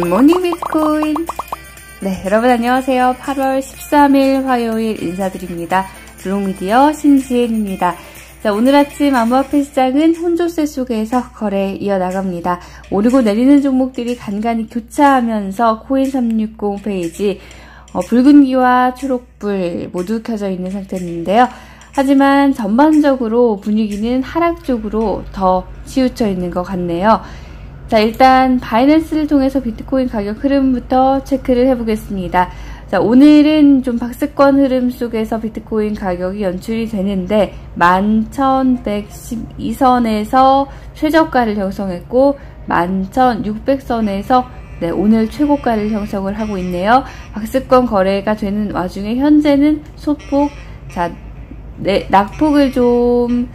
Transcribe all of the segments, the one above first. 굿모닝 비트코인. 네, 여러분 안녕하세요. 8월 13일 화요일 인사드립니다. 블록미디어 신지혜입니다. 자, 오늘 아침 암호화폐 시장은 혼조세 속에서 거래 이어나갑니다. 오르고 내리는 종목들이 간간히 교차하면서 코인360 페이지 붉은기와 초록불 모두 켜져 있는 상태인데요. 하지만 전반적으로 분위기는 하락 쪽으로 더 치우쳐 있는 것 같네요. 자, 일단 바이낸스를 통해서 비트코인 가격 흐름부터 체크를 해보겠습니다. 자, 오늘은 좀 박스권 흐름 속에서 비트코인 가격이 연출이 되는데 11,112선에서 최저가를 형성했고 11,600선에서 네, 오늘 최고가를 형성을 하고 있네요. 박스권 거래가 되는 와중에 현재는 소폭, 자, 네, 낙폭을 좀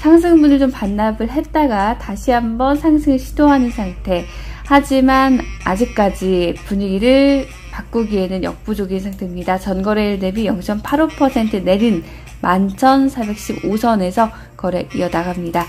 상승분을 좀 반납을 했다가 다시 한번 상승을 시도하는 상태. 하지만 아직까지 분위기를 바꾸기에는 역부족인 상태입니다. 전거래일 대비 0.85% 내린 11,415선에서 거래 이어나갑니다.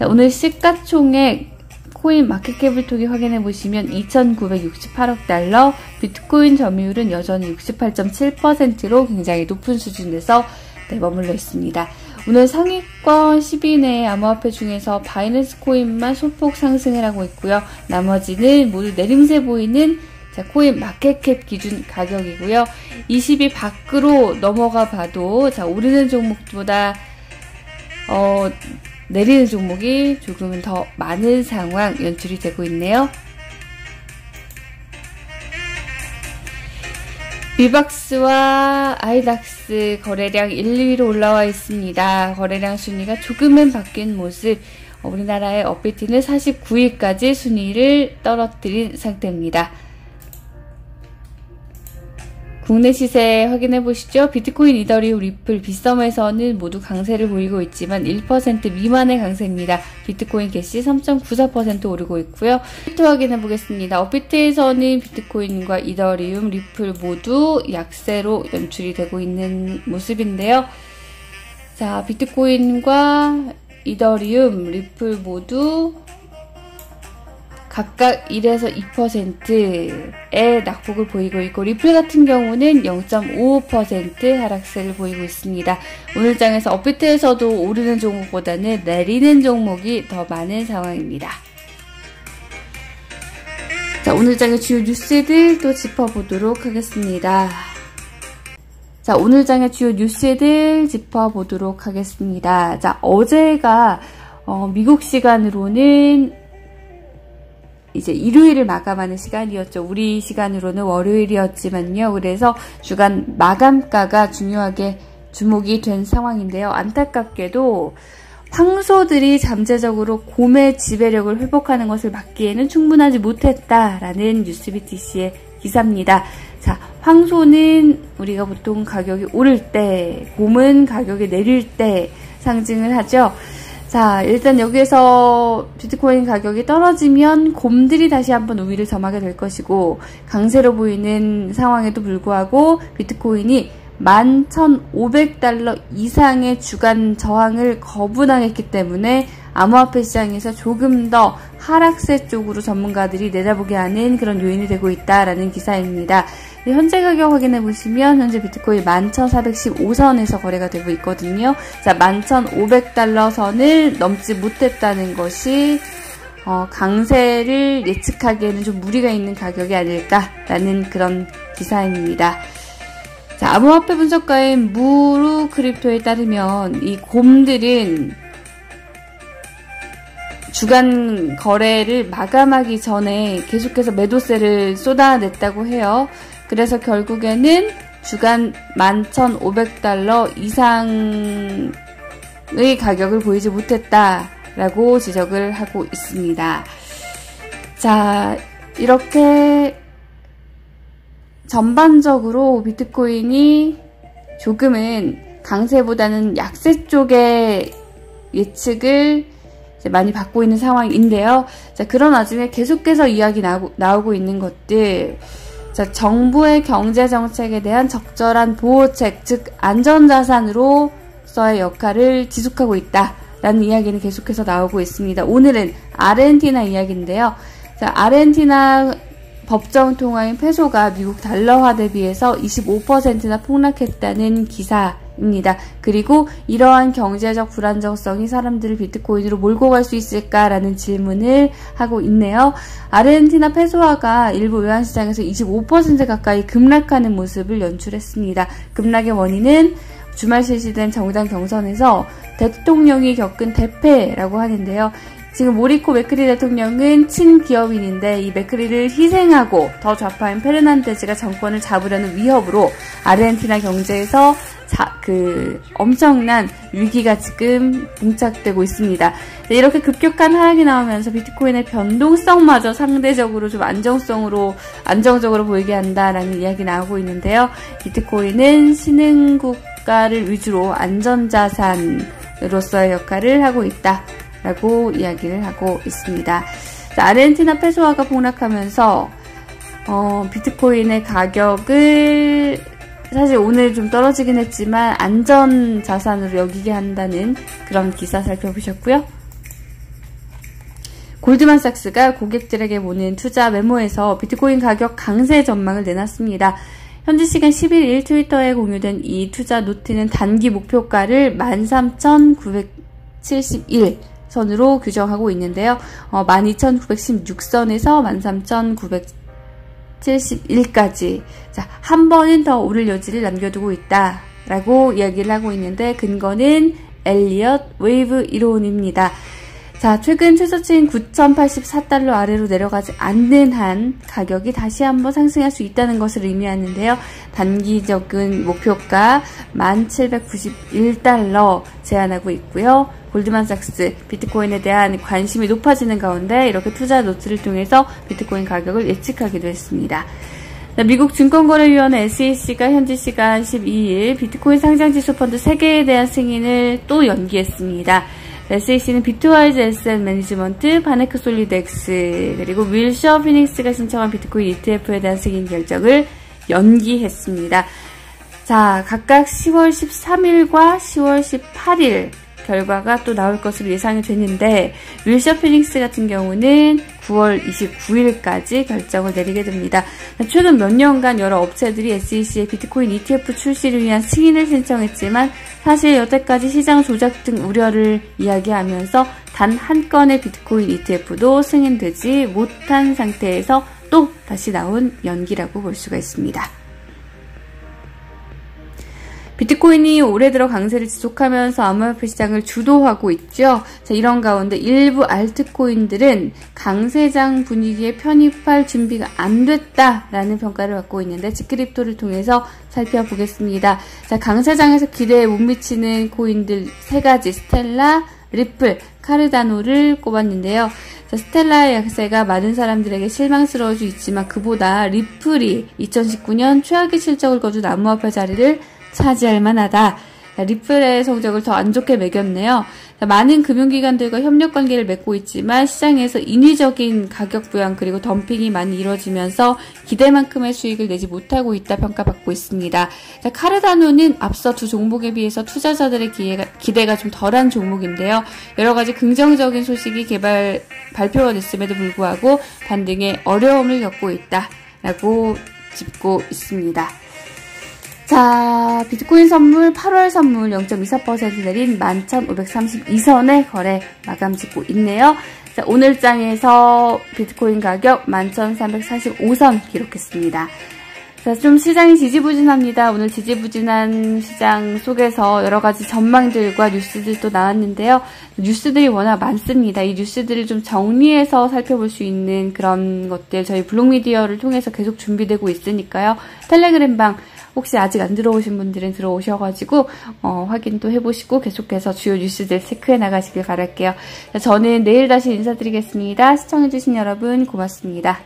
자, 오늘 시가총액 코인 마켓캡을 통해 확인해 보시면 2,968억 달러, 비트코인 점유율은 여전히 68.7%로 굉장히 높은 수준에서 네, 머물러 있습니다. 오늘 상위권 10위 내 암호화폐 중에서 바이낸스 코인만 소폭 상승을 하고 있고요. 나머지는 모두 내림세 보이는 자, 코인 마켓캡 기준 가격이고요. 20위 밖으로 넘어가 봐도 자, 오르는 종목보다 내리는 종목이 조금은 더 많은 상황 연출이 되고 있네요. 비박스와 아이닥스 거래량 1, 2위로 올라와 있습니다. 거래량 순위가 조금은 바뀐 모습, 우리나라의 업비트는 49위까지 순위를 떨어뜨린 상태입니다. 국내 시세 확인해 보시죠. 비트코인, 이더리움, 리플, 빗썸에서는 모두 강세를 보이고 있지만 1% 미만의 강세입니다. 비트코인 캐시 3.94% 오르고 있고요. 업비트 확인해 보겠습니다. 업비트에서는 비트코인과 이더리움, 리플 모두 약세로 연출이 되고 있는 모습인데요. 자, 비트코인과 이더리움, 리플 모두 각각 1에서 2%의 낙폭을 보이고 있고, 리플 같은 경우는 0.55% 하락세를 보이고 있습니다. 오늘 장에서 업비트에서도 오르는 종목보다는 내리는 종목이 더 많은 상황입니다. 자, 오늘 장의 주요 뉴스들 또 짚어보도록 하겠습니다. 자, 오늘 장의 주요 뉴스들 짚어보도록 하겠습니다. 자, 어제가 미국 시간으로는 이제 일요일을 마감하는 시간이었죠. 우리 시간으로는 월요일이었지만요. 그래서 주간 마감가가 중요하게 주목이 된 상황인데요. 안타깝게도 황소들이 잠재적으로 곰의 지배력을 회복하는 것을 막기에는 충분하지 못했다라는 뉴스비트C의 기사입니다. 자, 황소는 우리가 보통 가격이 오를 때, 곰은 가격이 내릴 때 상징을 하죠. 자, 일단 여기에서 비트코인 가격이 떨어지면 곰들이 다시 한번 우위를 점하게 될 것이고, 강세로 보이는 상황에도 불구하고 비트코인이 11,500달러 이상의 주간 저항을 거부당했기 때문에 암호화폐 시장에서 조금 더 하락세 쪽으로 전문가들이 내다보게 하는 그런 요인이 되고 있다라는 기사입니다. 현재 가격 확인해 보시면 현재 비트코인 11,415선에서 거래가 되고 있거든요. 자, 11,500달러 선을 넘지 못했다는 것이 강세를 예측하기에는 좀 무리가 있는 가격이 아닐까라는 그런 기사입니다. 자, 암호화폐 분석가인 무루 크립토에 따르면 이 곰들은 주간 거래를 마감하기 전에 계속해서 매도세를 쏟아냈다고 해요. 그래서 결국에는 주간 11,500달러 이상의 가격을 보이지 못했다라고 지적을 하고 있습니다. 자, 이렇게 전반적으로 비트코인이 조금은 강세보다는 약세 쪽의 예측을 많이 받고 있는 상황인데요. 자, 그런 와중에 계속해서 이야기 나오고 있는 것들, 자, 정부의 경제정책에 대한 적절한 보호책, 즉 안전자산으로서의 역할을 지속하고 있다라는 이야기는 계속해서 나오고 있습니다. 오늘은 아르헨티나 이야기인데요. 자, 아르헨티나 법정 통화인 페소가 미국 달러화 대비해서 25%나 폭락했다는 기사입니다. 그리고 이러한 경제적 불안정성이 사람들을 비트코인으로 몰고 갈 수 있을까라는 질문을 하고 있네요. 아르헨티나 페소화가 일부 외환시장에서 25% 가까이 급락하는 모습을 연출했습니다. 급락의 원인은 주말 실시된 정당 경선에서 대통령이 겪은 대패라고 하는데요. 지금 모리코 맥크리 대통령은 친기업인인데 이 맥크리를 희생하고 더 좌파인 페르난데즈가 정권을 잡으려는 위협으로 아르헨티나 경제에서 엄청난 위기가 지금 봉착되고 있습니다. 이렇게 급격한 하락이 나오면서 비트코인의 변동성마저 상대적으로 좀 안정적으로 보이게 한다라는 이야기 나오고 있는데요. 비트코인은 신흥국가를 위주로 안전자산으로서의 역할을 하고 있다라고 이야기를 하고 있습니다. 아르헨티나 페소화가 폭락하면서 비트코인의 가격을 사실 오늘 좀 떨어지긴 했지만 안전자산으로 여기게 한다는 그런 기사 살펴보셨고요. 골드만삭스가 고객들에게 보낸 투자 메모에서 비트코인 가격 강세 전망을 내놨습니다. 현지 시간 11일 트위터에 공유된 이 투자 노트는 단기 목표가를 13,971 선으로 규정하고 있는데요. 12,916선에서 13,971까지 한 번은 더 오를 여지를 남겨두고 있다라고 이야기를 하고 있는데 근거는 엘리엇 웨이브 이론입니다. 최근 최저치인 9,084달러 아래로 내려가지 않는 한 가격이 다시 한번 상승할 수 있다는 것을 의미하는데요. 단기적인 목표가 1791달러 제안하고 있고요. 골드만삭스 비트코인에 대한 관심이 높아지는 가운데 이렇게 투자 노트를 통해서 비트코인 가격을 예측하기도 했습니다. 미국 증권거래위원회 SEC가 현지 시간 12일 비트코인 상장지수 펀드 3개에 대한 승인을 또 연기했습니다. SEC는 비트와이즈, SN 매니지먼트, 바네크솔리덱스, 그리고 윌셔 피닉스가 신청한 비트코인 ETF에 대한 승인 결정을 연기했습니다. 각각 10월 13일과 10월 18일 결과가 또 나올 것으로 예상이 되는데 윌셔 피닉스 같은 경우는 9월 29일까지 결정을 내리게 됩니다. 최근 몇 년간 여러 업체들이 SEC의 비트코인 ETF 출시를 위한 승인을 신청했지만 사실 여태까지 시장 조작 등 우려를 이야기하면서 단 한 건의 비트코인 ETF도 승인되지 못한 상태에서 또 다시 나온 연기라고 볼 수가 있습니다. 비트코인이 올해 들어 강세를 지속하면서 암호화폐 시장을 주도하고 있죠. 이런 가운데 일부 알트코인들은 강세장 분위기에 편입할 준비가 안 됐다라는 평가를 받고 있는데 지크립토를 통해서 살펴보겠습니다. 강세장에서 기대에 못 미치는 코인들 3가지 스텔라, 리플, 카르다노를 꼽았는데요. 스텔라의 약세가 많은 사람들에게 실망스러울 수 있지만 그보다 리플이 2019년 최악의 실적을 거둔 암호화폐 자리를 차지할 만하다. 리플의 성적을 더 안 좋게 매겼네요. 많은 금융기관들과 협력관계를 맺고 있지만 시장에서 인위적인 가격 부양 그리고 덤핑이 많이 이뤄지면서 기대만큼의 수익을 내지 못하고 있다 평가받고 있습니다. 카르다노는 앞서 두 종목에 비해서 투자자들의 기대가 좀 덜한 종목인데요. 여러 가지 긍정적인 소식이 발표가 됐음에도 불구하고 반등에 어려움을 겪고 있다라고 짚고 있습니다. 비트코인 선물 8월 선물 0.24% 내린 11,532선에 거래 마감 짓고 있네요. 오늘 장에서 비트코인 가격 11,345선 기록했습니다. 좀 시장이 지지부진합니다. 오늘 지지부진한 시장 속에서 여러가지 전망들과 뉴스들도 나왔는데요. 뉴스들이 워낙 많습니다. 이 뉴스들을 좀 정리해서 살펴볼 수 있는 그런 것들 저희 블록미디어를 통해서 계속 준비되고 있으니까요. 텔레그램방 혹시 아직 안 들어오신 분들은 들어오셔가지고 확인도 해보시고 계속해서 주요 뉴스들 체크해 나가시길 바랄게요. 저는 내일 다시 인사드리겠습니다. 시청해주신 여러분 고맙습니다.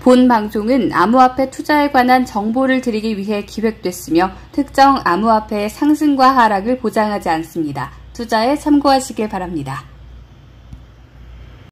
본 방송은 암호화폐 투자에 관한 정보를 드리기 위해 기획됐으며 특정 암호화폐의 상승과 하락을 보장하지 않습니다. 투자에 참고하시길 바랍니다.